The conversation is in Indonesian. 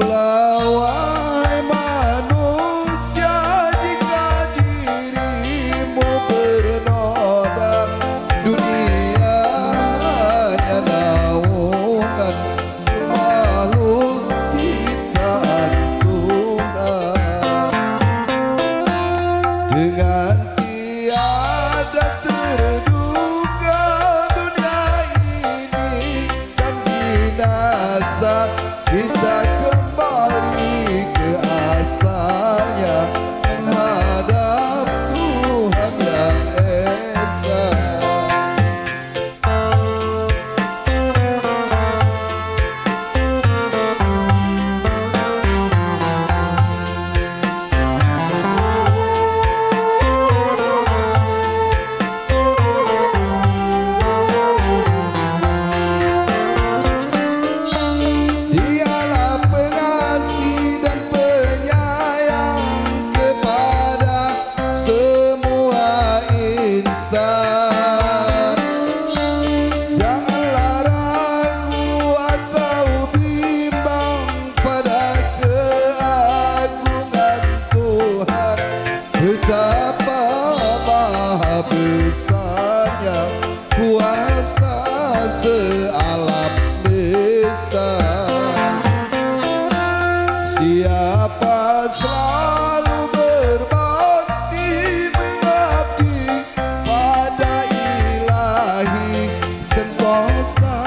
Pelawai manusia, jika dirimu bernoda, dunia hanya naungan makhluk ciptaan Tuhan. Dengan tiada terduga, dunia ini kan binasa. Kita kembali ke asalnya, menghadap Tuhan Yang Esa. Janganlah ragu atau bimbang pada keagungan Tuhan, betapa Maha Besarnya kuasa sealam besta. Siapa selalu sentosa.